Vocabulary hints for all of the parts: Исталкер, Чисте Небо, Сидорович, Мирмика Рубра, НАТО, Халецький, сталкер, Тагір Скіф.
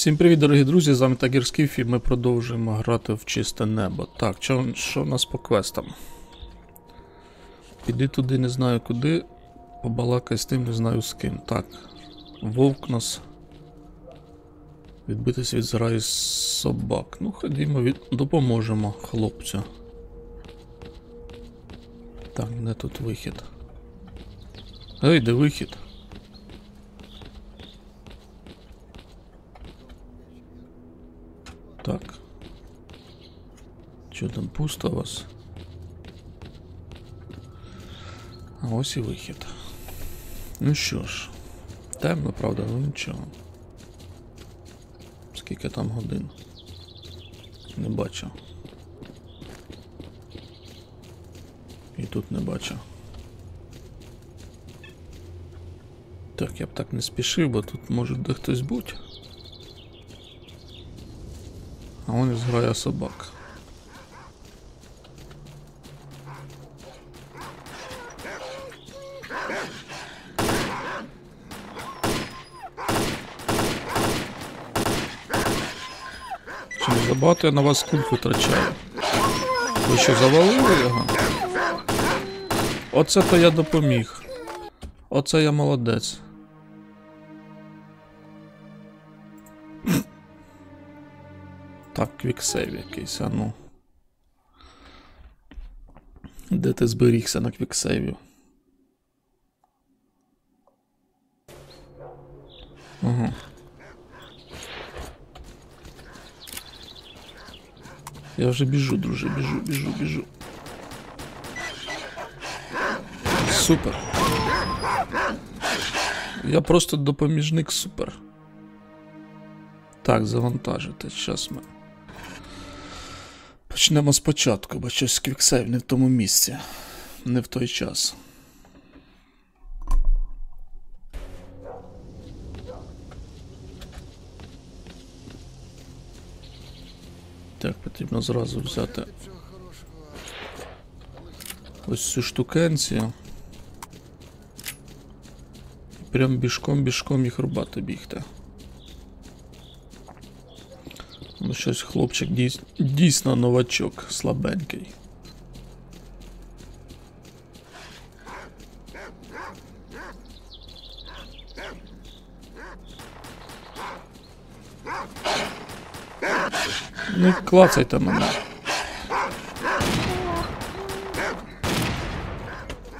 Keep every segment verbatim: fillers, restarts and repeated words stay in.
Всім привіт, дорогі друзі, з вами Тагір Скіф і ми продовжуємо грати в Чисте небо. Так, що, що у нас по квестам? Піди туди, не знаю куди, побалакай з тим, не знаю з ким. Так, вовк нас, відбитись від зграї собак. Ну, ходімо, від... допоможемо хлопцю. Так, де тут вихід? Ей, де вихід? Так. Що там, пусто у вас? А ось і вихід. Ну що ж. Темно, правда, але нічого. Скільки там годин? Не бачу. І тут не бачу. Так, я б так не спішив, бо тут може де хтось бути. А вон і зграя собак. Чи не забагато я на вас культ витрачаю? Ви що, завалили його? Оце то я допоміг. Оце я молодець. Так, квіксейв якийсь, а ну. Де ти зберігся на квіксейві? Ага. Я вже біжу, друже, біжу, біжу, біжу. Супер. Я просто допоміжник супер. Так, завантажити, зараз ми... Почнемо спочатку, бо щось квіксейв не в тому місці, не в той час. Так, потрібно зразу взяти ось цю штукенцію. І прям бішком-бішком їх рубати бігти. Ну щось хлопчик дійс... дійсно новачок, слабенький. Ну клацайте мене.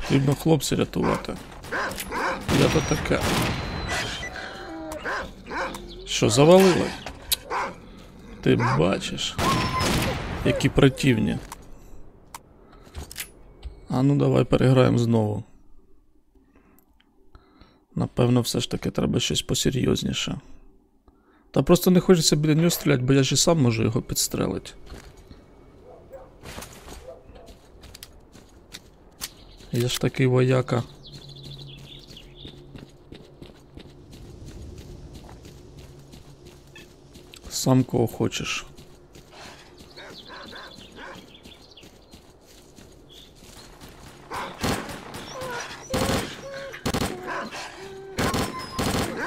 Потрібно хлопця рятувати. Я то таке. Що, завалили? Ти бачиш, які противні. А ну давай переграємо знову. Напевно, все ж таки треба щось посерйозніше. Та просто не хочеться біля нього стріляти, бо я ж і сам можу його підстрелити. Я ж такий вояка. Сам кого хочеш.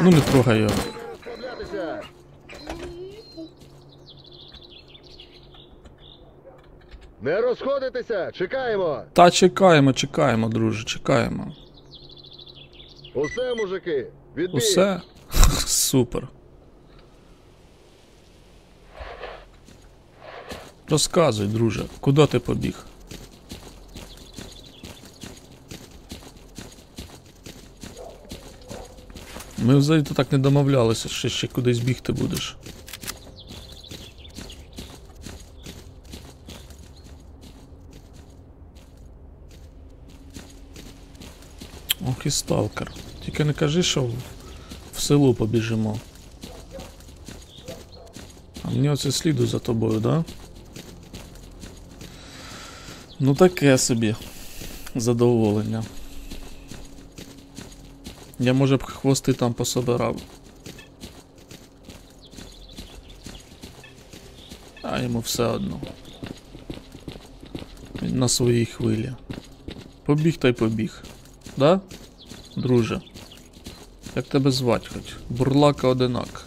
Ну не трогай його. Не розходитися, чекаємо. Та чекаємо, чекаємо, друже, чекаємо. Усе, мужики, відбій. Усе? Супер. Розказуй, друже, куди ти побіг? Ми взагалі так не домовлялися, що ще кудись бігти будеш. Ох, Исталкер. Тільки не кажи, що в село побіжимо. А мені оце сліду за тобою, да? Ну таке собі задоволення. Я може б хвости там пособирав. А йому все одно. Він на своїй хвилі. Побіг та й побіг. Да? Друже? Як тебе звати хоч? Бурлака одинак.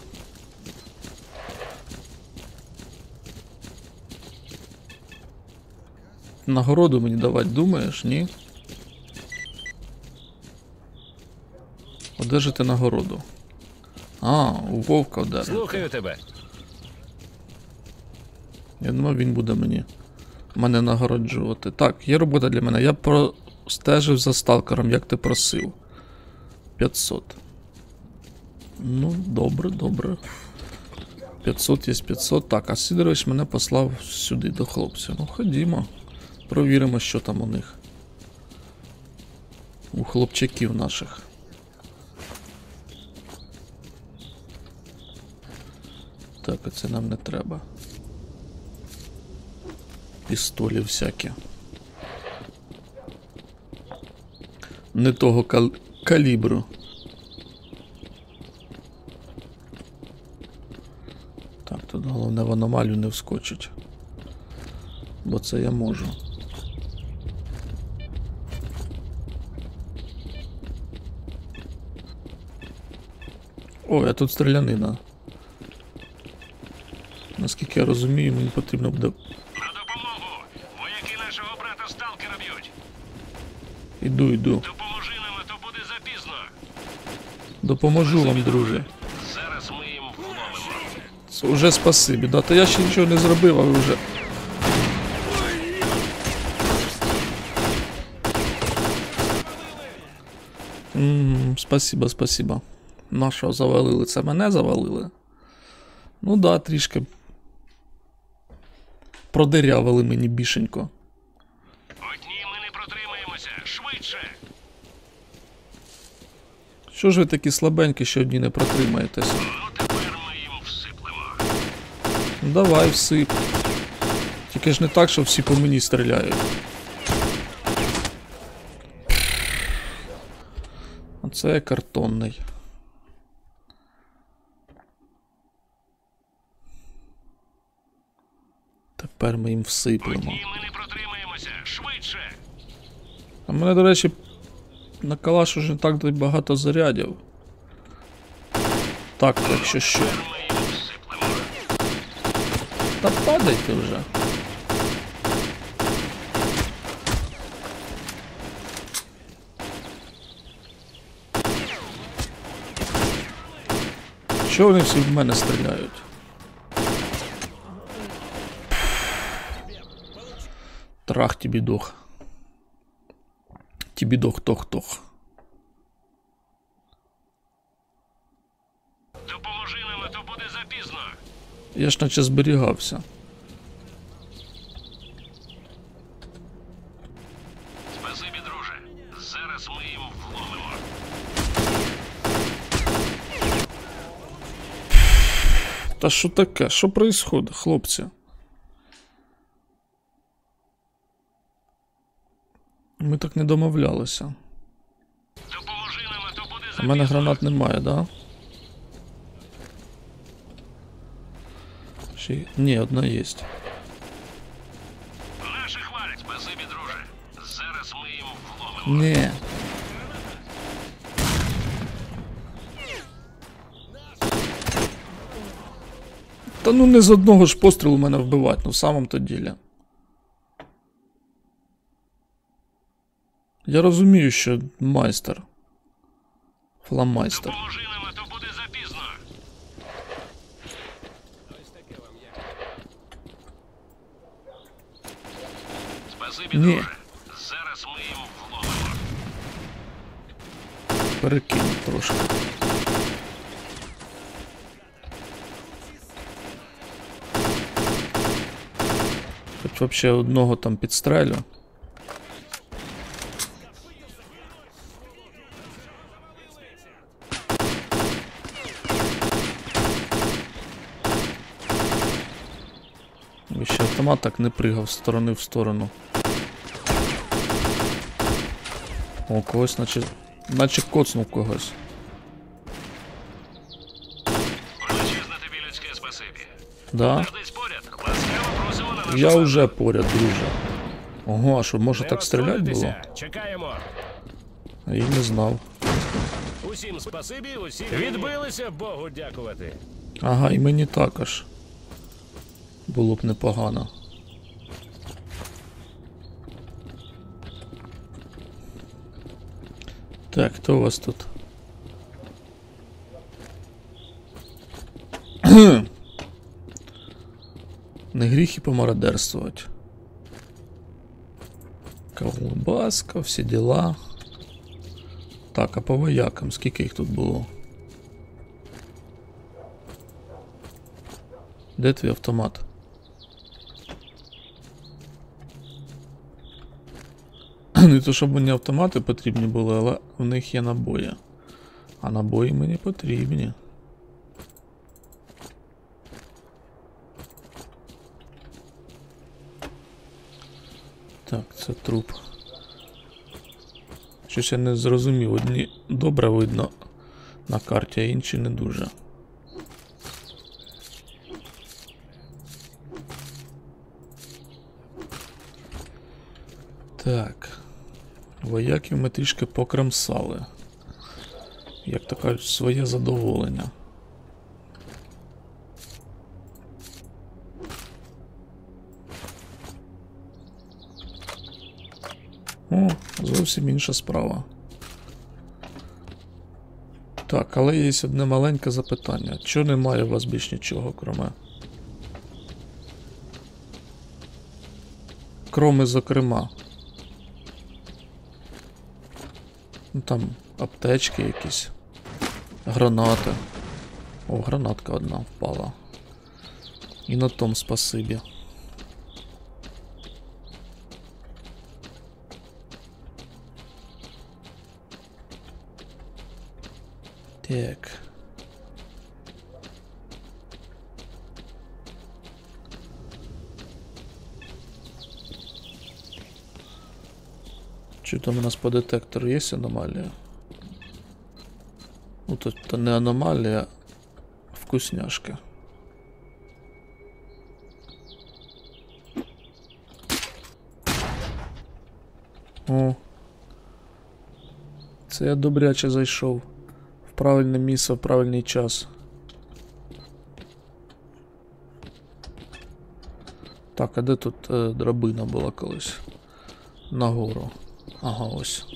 нагороду мне давать, думаешь, ні? Одержите нагороду. А, у вовка вдарив. Слухаю тебе. Я думаю, він буде мені мене нагороджувати. Так, є робота для мене. Я простежив за сталкером, як ти просив. п'ятсот. Ну, добре, добре. п'ятсот є п'ятсот. Так, а Сидорович мене послав сюди до хлопців. Ну, ходімо. Провіримо, що там у них. У хлопчиків наших. Так, оце нам не треба. Пістолі всякі. Не того кал... калібру. Так, тут головне в аномалію не вскочить. Бо це я можу. Ой, а тут стрілянина. Наскільки я розумію, мені потрібно буде... Іду, іду. Допоможи нам, а то буде запізно. Допоможу вам, друже. Зараз ми їм вловимо. Уже спасибі, да, та я ще нічого не зробив, а ви вже. Ммм, спасіба, спасіба. Нашого завалили, це мене завалили? Ну да, трішки. Продирявили мені бішенько. Що ж ви такі слабенькі, що одні не протримаєтеся? Ну, тепер ми їм всиплемо. Давай, всип. Тільки ж не так, що всі по мені стріляють. Оце картонний. Тепер ми їм всиплемо. Одні ми не протримаємося. Швидше. А мене, до речі, на калаш уже не так багато зарядів. Так, так що що. Та падайте вже. Чого вони всі в мене стріляють? Трах тобі дох. Тобі дох-тох-тох. Допоможи нам, а то буде запізно. Я ж наче зберігався. Спасибі, друже. Зараз ми їм вловимо. Та що таке? Що відбувається, хлопці? Ми так не домовлялися. У мене гранат немає, да? Ще... Ні, одна є. Наші хвалять, спасибі, друже. Зараз ми їм вловимо. Ні. Та ну не з одного ж пострілу мене вбивати, ну в самому-то ділі. Я розумію, що майстер. Фламайстер. Допоможи нам, а то буде запізно. Спасибі, друже. Зараз ми їм вловимо. Перекинь трошки. Хоч вообще одного там підстрелю. Автомат так не пригав з сторони в сторону. О, когось наче, наче коцнув когось. Величезне тобі людське спасибі. Да? Я вже поряд, друже. Ого, а що, може так стріляти було? Чекаємо. Я й не знав. Усім спасибі, усім відбилися, Богу дякувати. Ага, і мені також. Було б непогано. Так, кто у вас тут? Не грехи помародерствовать. Колбаска, все дела. Так, а по воякам сколько их тут было? Де твій автомат? Не то, щоб мені автомати потрібні були, але в них є набої. А набої мені потрібні. Так, це труп. Щось я не зрозумів. Одні добре видно на карті, а інші не дуже. Так, вояків ми трішки покрамсали, як то кажуть, своє задоволення. О, зовсім інша справа. Так, але є одне маленьке запитання. Чого немає у вас більш нічого, кроме... Кроме, зокрема... Ну там аптечки якісь, гранати. О, гранатка одна впала. І на том спасибі. Так. Что там у нас по детектору есть аномалия? Ну тут это не аномалия, а вкусняшка. О, це я добряче зайшов в правильне місце, в правильний час. Так, а де тут е, драбина була колись? Нагору. Ага, ось.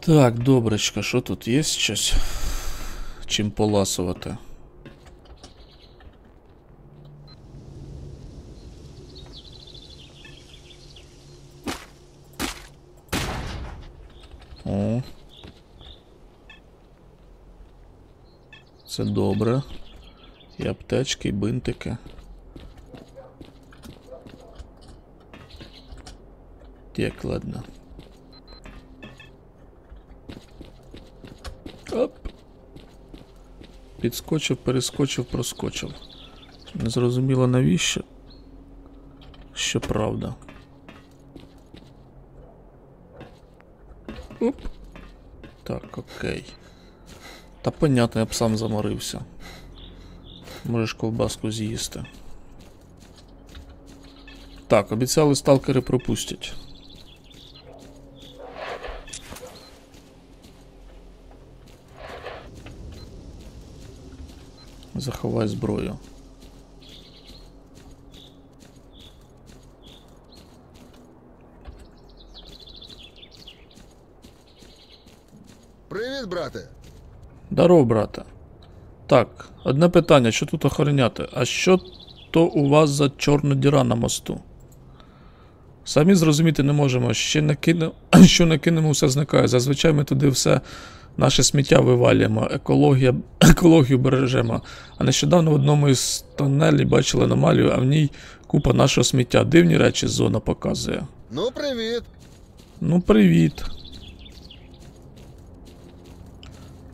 Так, доброчка, що тут є щось? Чим поласувати? О. Це добре. І аптечки, і бинтики. Так, ладно. Оп. Підскочив, перескочив, проскочив. Не зрозуміло навіщо. Щоправда. Оп. Так, окей. Та понятно, я б сам заморився. Можеш ковбаску з'їсти. Так, обіцяли, сталкери пропустять. Заховай зброю. Привіт, брате. Здорово, брате. Так, одне питання, що тут охороняти? А що то у вас за чорна діра на мосту? Самі зрозуміти не можемо, ще накинемо, що накинемо, все зникає. Зазвичай ми туди все наше сміття вивалюємо, екологія, екологію бережемо. А нещодавно в одному із тоннелів бачили аномалію, а в ній купа нашого сміття. Дивні речі зона показує. Ну привіт. Ну привіт.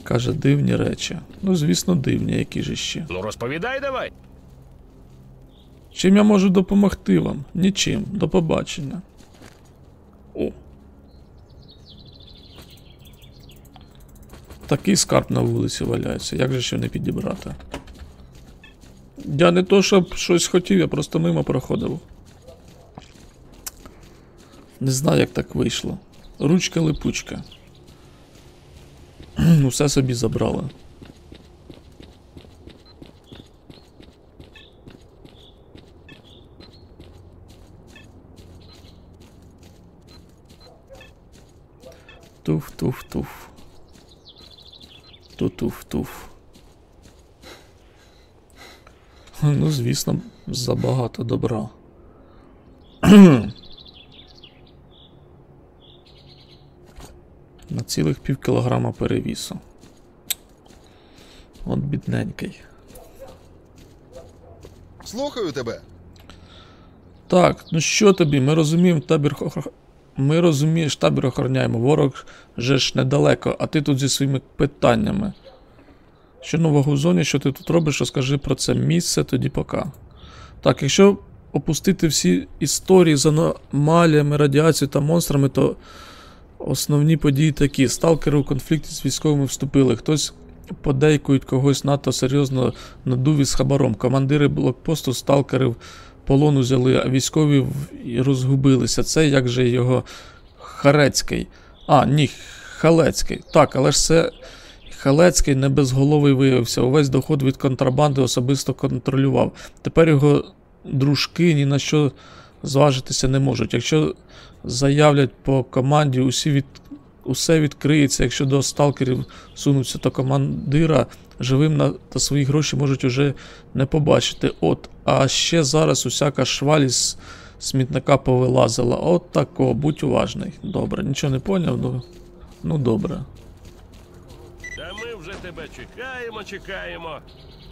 Каже, дивні речі. Ну звісно дивні, які ж ще. Ну розповідай давай. Чим я можу допомогти вам? Нічим. До побачення. О. Такий скарб на вулиці валяється. Як же ще не підібрати? Я не то, щоб щось хотів, я просто мимо проходив. Не знаю, як так вийшло. Ручка-липучка. Ну, все собі забрали. Туф-туф-туф. Ту-туф-туф. Ну, звісно, забагато добра. На цілих пів кілограма перевісу. От бідненький. Слухаю тебе. Так, ну що тобі? Ми розуміємо, табір... Ми розумієш, табір охороняємо. Ворог же ж недалеко, а ти тут зі своїми питаннями. Що нового в зоні, що ти тут робиш, розкажи про це місце, тоді пока. Так, якщо опустити всі історії з аномаліями, радіацією та монстрами, то основні події такі. Сталкери у конфлікті з військовими вступили. Хтось подейкують когось НАТО серйозно надув із хабаром. Командири блокпосту сталкерів полон узяли, а військові розгубилися. Це як же його Халецький. А, ні, Халецький. Так, але ж це Халецький не безголовий виявився. Увесь доход від контрабанди особисто контролював. Тепер його дружки ні на що зважитися не можуть. Якщо заявлять по команді, усі від... усе відкриється. Якщо до сталкерів сунуться, то командира живим на... та свої гроші можуть уже не побачити. От, а ще зараз усяка шваль із смітника повилазила. От тако, будь уважний. Добре, нічого не поняв? Ну, ну добре. Та ми вже тебе чекаємо, чекаємо.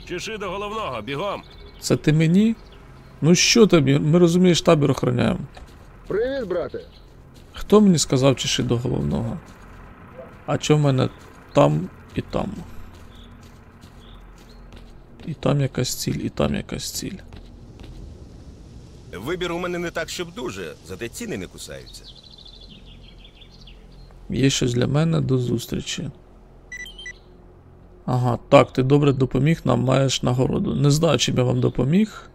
Чеши до головного, бігом. Це ти мені? Ну що тобі? Ми розумієш, табір охороняємо. Привіт, брате. Хто мені сказав, чеши до головного? А чо в мене там і там? І там якась ціль, і там якась ціль. Вибір у мене не так, щоб дуже, зате ціни не кусаються. Є щось для мене, до зустрічі. Ага, так, ти добре допоміг нам, маєш нагороду. Не знаю, чим я вам допоміг.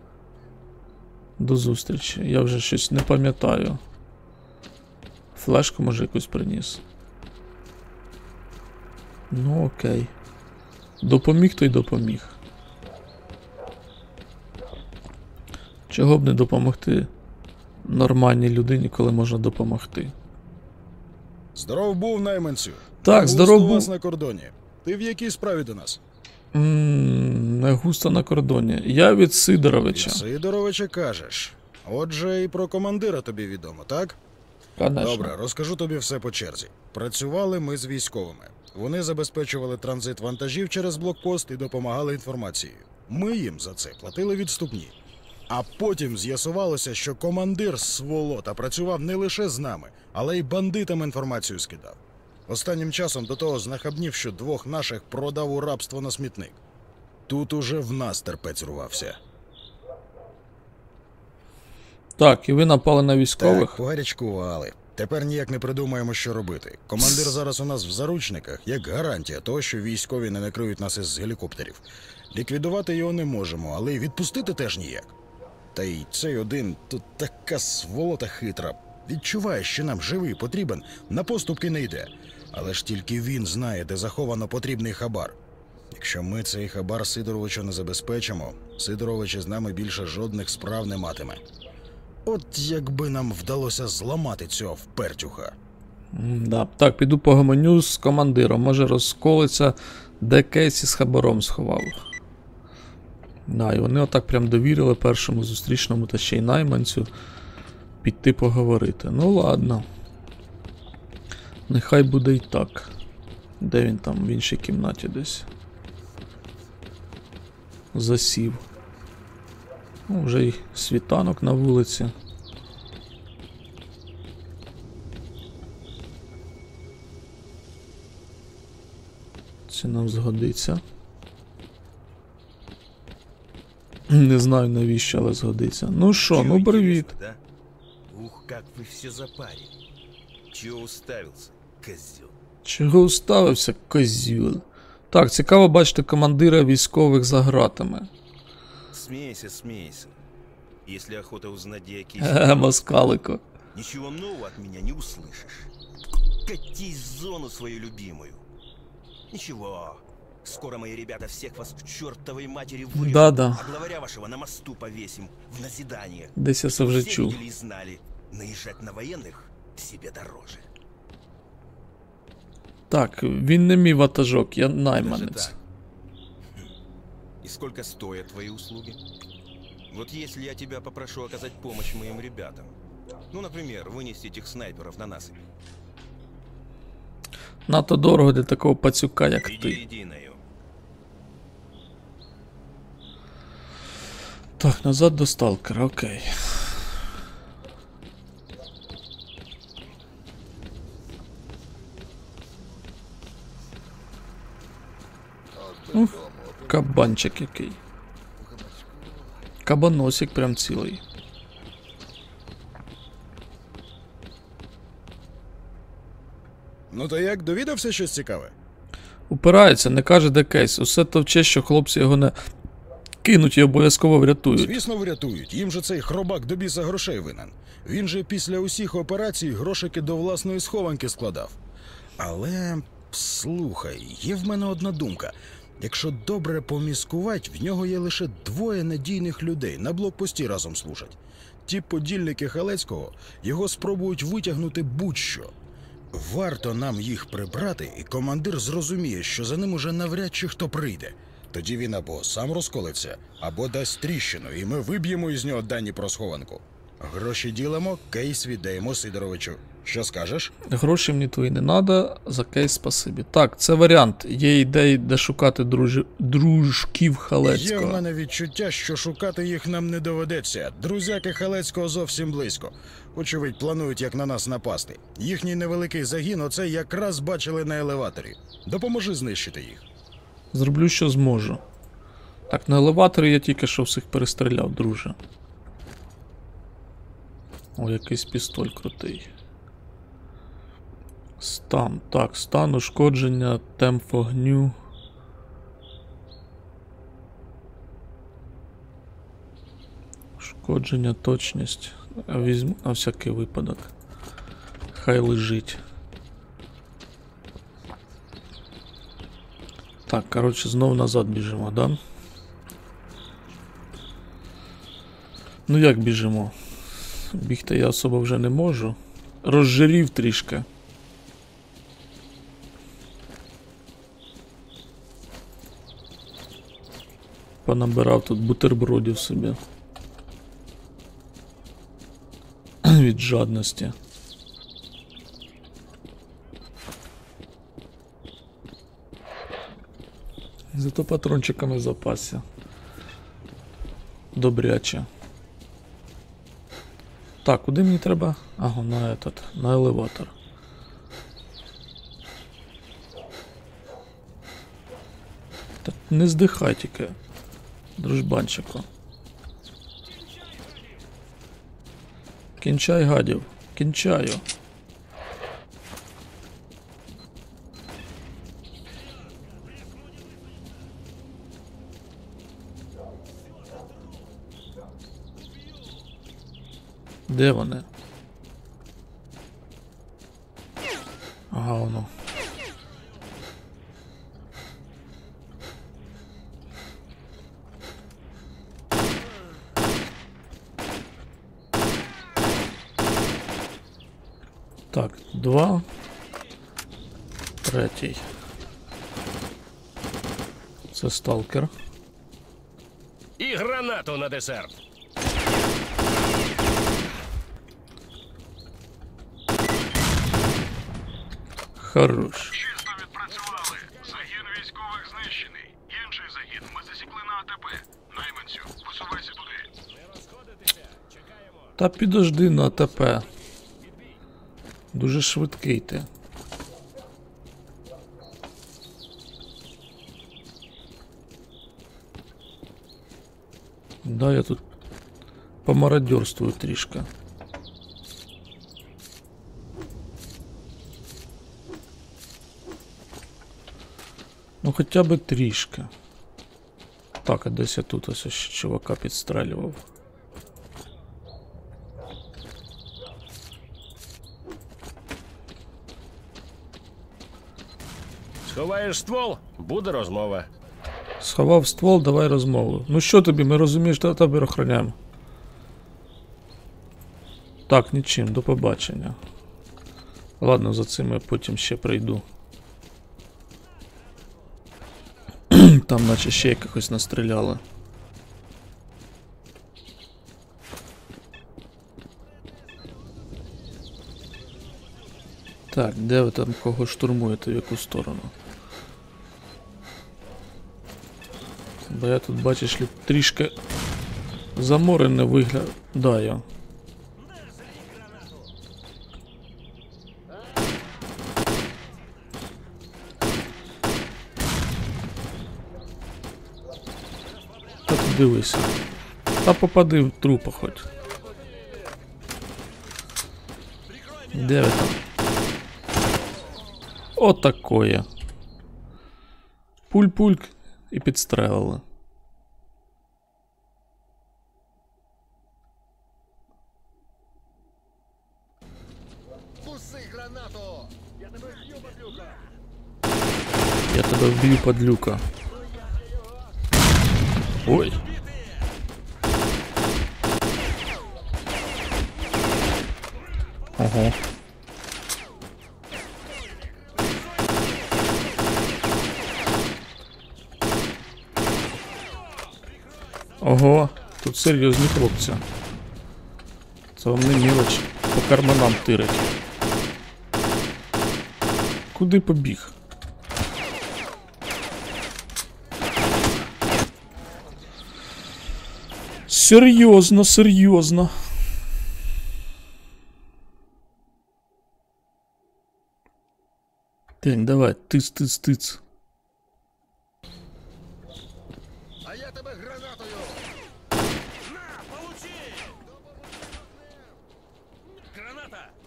До зустрічі. Я вже щось не пам'ятаю. Флешку, може, якусь приніс. Ну, окей. Допоміг, то й допоміг. Чого б не допомогти нормальній людині, коли можна допомогти? Здоров був, найманцю. Так, здоров був. Густо на кордоні. Ти в якій справі до нас? Ммм, не густо на кордоні. Я від Сидоровича. Від Сидоровича кажеш. Отже, і про командира тобі відомо, так? Конечно. Добре, розкажу тобі все по черзі. Працювали ми з військовими. Вони забезпечували транзит вантажів через блокпост і допомагали інформацією. Ми їм за це платили відступні. А потім з'ясувалося, що командир сволота працював не лише з нами, але й бандитам інформацію скидав. Останнім часом до того знахабнів, що двох наших продав у рабство на смітник. Тут уже в нас терпець рвався. Так, і ви напали на військових? Так, погарячкували. Тепер ніяк не придумаємо, що робити. Командир зараз у нас в заручниках, як гарантія того, що військові не накриють нас із гелікоптерів. Ліквідувати його не можемо, але й відпустити теж ніяк. Та й цей один, тут така сволота хитра. Відчуває, що нам живий потрібен, на поступки не йде. Але ж тільки він знає, де заховано потрібний хабар. Якщо ми цей хабар Сидоровичу не забезпечимо, Сидорович із нами більше жодних справ не матиме. От якби нам вдалося зламати цього впертюха. Да. Так, піду по гаманю з командиром. Може розколиться, де Кейсі з хабаром сховав. Да, і вони отак прям довірили першому зустрічному та ще й найманцю піти поговорити. Ну ладно. Нехай буде і так. Де він там? В іншій кімнаті десь. Засів. Ну, вже й світанок на вулиці. Це нам згодиться. Не знаю навіщо, але згодиться. Ну що, ну привіт. Да? Ух, як ви всі запарили. Чого уставився, козьол? Чого уставився, козьол? Так, цікаво бачити командира військових за гратами. Смейся, смейся. Если охота узнать, где я кисел, москалыко. Ничего нового от меня не услышишь. Катись в зону свою любимую. Ничего. Скоро мои ребята всех вас к чертовой матери вырежут. Да-да. А главаря вашего на мосту повесим в назидание. Да сейчас уже чул. Все видели и знали. Наезжать на военных себе дороже. Так, він не мій ватажок, я найманець. И сколько стоят твои услуги? Вот если я тебя попрошу оказать помощь моим ребятам, ну, например, вынести этих снайперов на насыпь. Нато дорого для такого пацюка, как ты. Иди, иди. Так, назад до сталкера, окей. Ну, кабанчик який. Кабаносик прям цілий. Ну то як, довідався щось цікаве? Упирається, не каже де кейс. Усе товче, що хлопці його не кинуть і обов'язково врятують. Звісно врятують, їм же цей хробак до біса грошей винен. Він же після усіх операцій грошики до власної схованки складав. Але, слухай, є в мене одна думка. Якщо добре поміскувати, в нього є лише двоє надійних людей, на блокпості разом служать. Ті подільники Халецького його спробують витягнути будь-що. Варто нам їх прибрати, і командир зрозуміє, що за ним уже навряд чи хто прийде. Тоді він або сам розколиться, або дасть тріщину, і ми виб'ємо із нього дані про схованку. Гроші ділимо, кейс віддаємо Сидоровичу. Що скажеш? Гроші мені твої не треба, за кейс спасибі. Так, це варіант. Є ідеї, де шукати друж... дружків Халецького. Є в мене відчуття, що шукати їх нам не доведеться. Друзяки Халецького зовсім близько. Очевидь, планують, як на нас напасти. Їхній невеликий загін оце якраз бачили на елеваторі. Допоможи знищити їх. Зроблю, що зможу. Так, на елеваторі я тільки що всіх перестріляв, друже. О, якийсь пістоль крутий. Стан. Так, стан, ушкодження, темп вогню. Ушкодження, точність. Візьму на всякий випадок. Хай лежить. Так, коротше, знову назад біжимо, да? Ну як біжимо? Бігти я особо вже не можу. Розжирів трішки. Понабирав тут бутербродів собі. Від жадності. Зато патрончиками в запасі. Добряче. Так, куди мені треба? Ага, на этот, на елеватор. Та не здихай тільки, дружбанчику. Кінчай гадів, кінчаю. Де вони? Ага, воно. Так, два. Третій. Це сталкер. І гранату на десерт. Хорош. Чисто відпрацювали. Загін військових знищений. Інший загін ми засікли на АТП. Найманцю, посувайся туди. Не розходитися, чекаємо. Та підожди на АТП. Дуже швидкий ти. Да, я тут помародерствую трішки. Ну хоча б трішки. Так, а десь я тут ось чувака підстрелював. Сховаєш ствол, буде розмова. Сховав ствол, давай розмову. Ну що тобі, ми розумієш, що тебе охороняємо. Так, нічим, до побачення. Ладно, за цим я потім ще прийду. наче ще якихось настріляли. Так, де ви там кого штурмуєте, в яку сторону? Бо я тут, бачиш, трішки заморене виглядаю. Так, дивися. Та попади в трупа хоч. Де ви там? Отакоє. Пуль-пульк і підстрелили. Я тебе вб'ю, падлюка. Ой. Ага. Ого, тут серйозні хлопці. Це вам не мілоч по карманам тирить. Куди побіг? Серйозно, серйозно. Так, давай, тиц-тиц-тиц.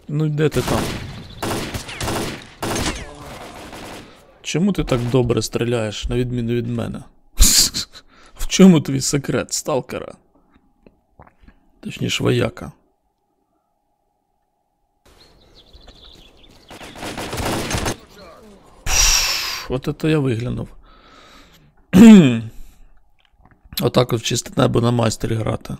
Ну де ти там? Чому ти так добре стріляєш, на відміну від мене? В чому твій секрет, сталкера? Точніше, вояка. От це я виглянув. Отак от в чисте небо на майстері грати.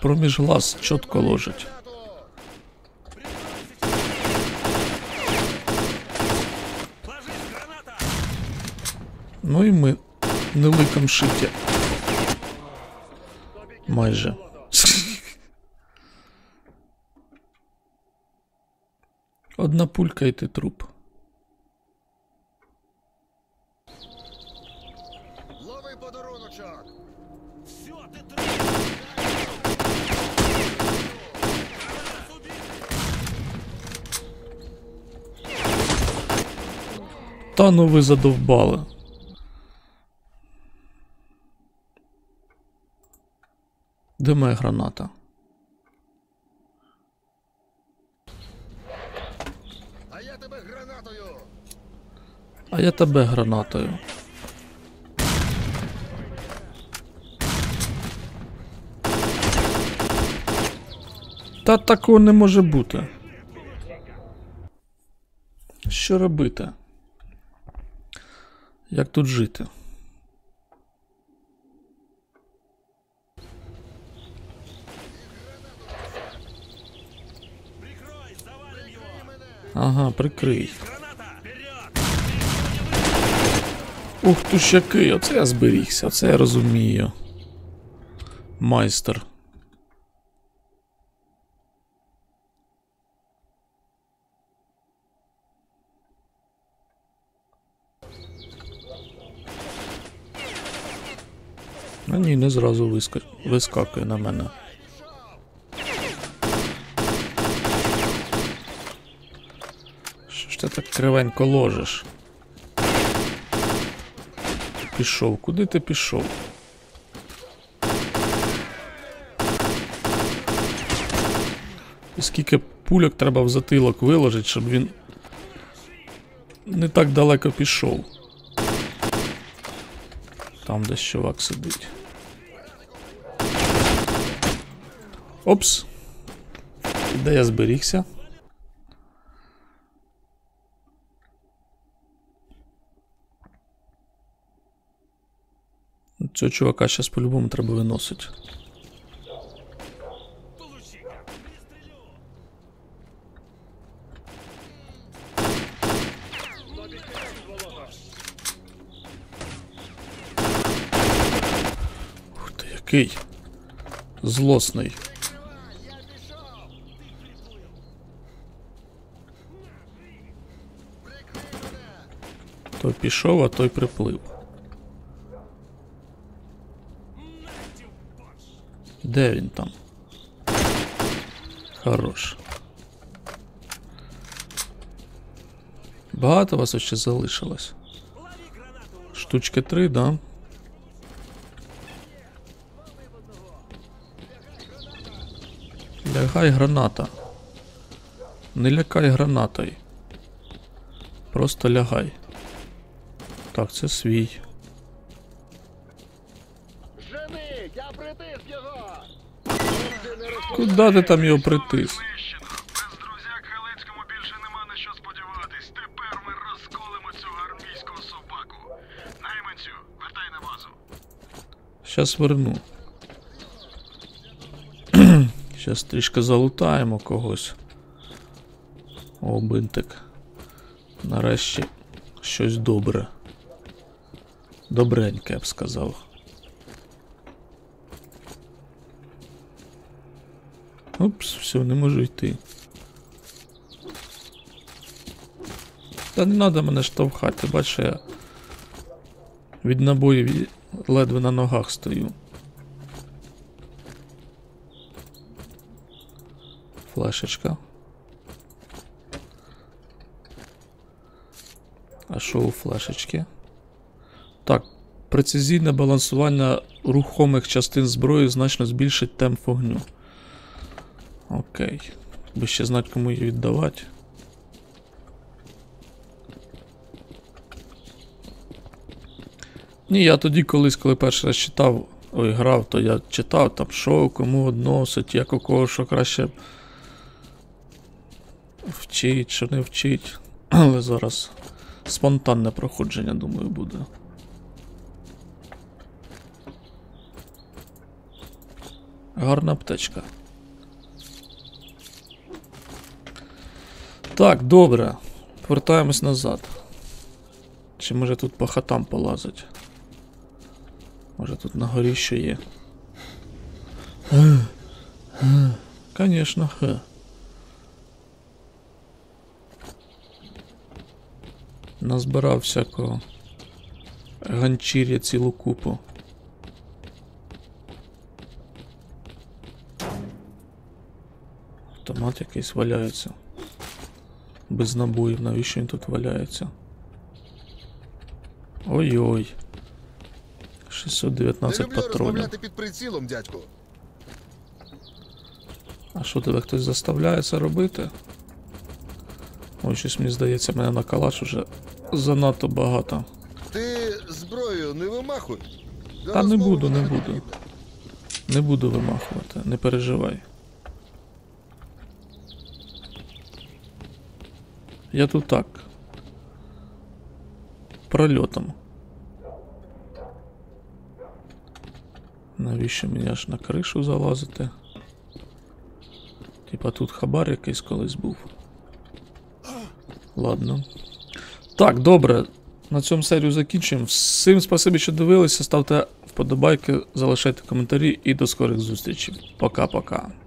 Проміж глаз чітко ложить. Ну і ми не ликом шиті. Майже. Одна пулька і ти труп. Та ну ви задовбали. Де моя граната? А я тебе гранатою. А я тебе гранатою. Та такого не може бути. Що робити? Як тут жити? Ага, прикрий. Ух, тушаки, оце я зберігся, оце я розумію. Майстер. А ні, не зразу виска... вискакує на мене. Що ж ти так кривенько ложиш? Пішов, куди ти пішов? І скільки пульок треба в затилок виложити, щоб він не так далеко пішов. Там десь чувак сидить. Опс. Де я зберігся? Цього чувака зараз по-любому треба виносити. такий злосний. Той пішов, а той приплив. Де він там? Хорош. Багато вас ще залишилось? Штучки три, да? Лягай граната. Не лякай гранатою. Просто лягай. Так, це свій. Женить, я притис його! Куда ти там його притис? Без друзяк Халецькому більше нема на що сподіватись. Тепер ми розколимо цього армійського собаку. Найманцю, вертай на базу. Щас верну. Щас трішки залутаємо когось. О, бинтик. Нарешті щось добре. Добренько, я б сказав. Упс, все, не можу йти. Та не треба мене штовхати, бачу, я від набоїв ледве на ногах стою. Флешечка. А що у флешечки? Так, прецизійне балансування рухомих частин зброї значно збільшить темп вогню. Окей. Би ще знати, кому її віддавати. Ні, я тоді колись, коли перший раз читав, ой, грав, то я читав там, що кому односить, як у кого, що краще вчить, що не вчить. Але зараз спонтанне проходження, думаю, буде. Гарна аптечка. Так, добре. Повертаємось назад. Чи може тут по хатам полазить? Може тут на горі що є? Звісно, ха. Назбирав всякого ганчір'я цілу купу. Автомат якийсь валяється. Без набоїв, навіщо він тут валяється? Ой-ой. шістсот дев'ятнадцять патронів. А що тебе хтось заставляє це робити? Ой, щось мені здається, мене на калаш уже занадто багато. Ти зброю не вимахуй. Та не буду, не буду. Не буду вимахувати, не переживай. Я тут так. Прольотом. Навіщо мені аж на кришу залазити? Типа тут хабар якийсь колись був. Ладно. Так, добре. На цьому серію закінчуємо. Всім спасибі, що дивилися. Ставте вподобайки, залишайте коментарі і до скорих зустрічей. Пока-пока.